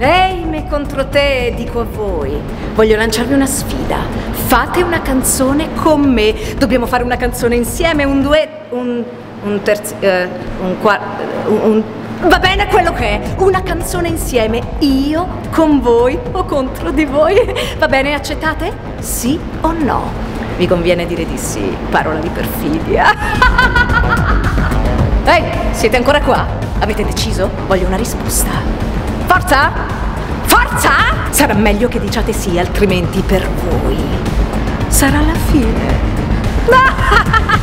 Ehi, me contro te, dico a voi, voglio lanciarvi una sfida. Fate una canzone con me. Dobbiamo fare una canzone insieme, un duetto, va bene quello che è, una canzone insieme, io con voi o contro di voi, va bene, accettate? Sì o no? Vi conviene dire di sì, parola di perfidia. Ehi, siete ancora qua? Avete deciso? Voglio una risposta. Forza? Forza? Sarà meglio che diciate sì, altrimenti per voi sarà la fine.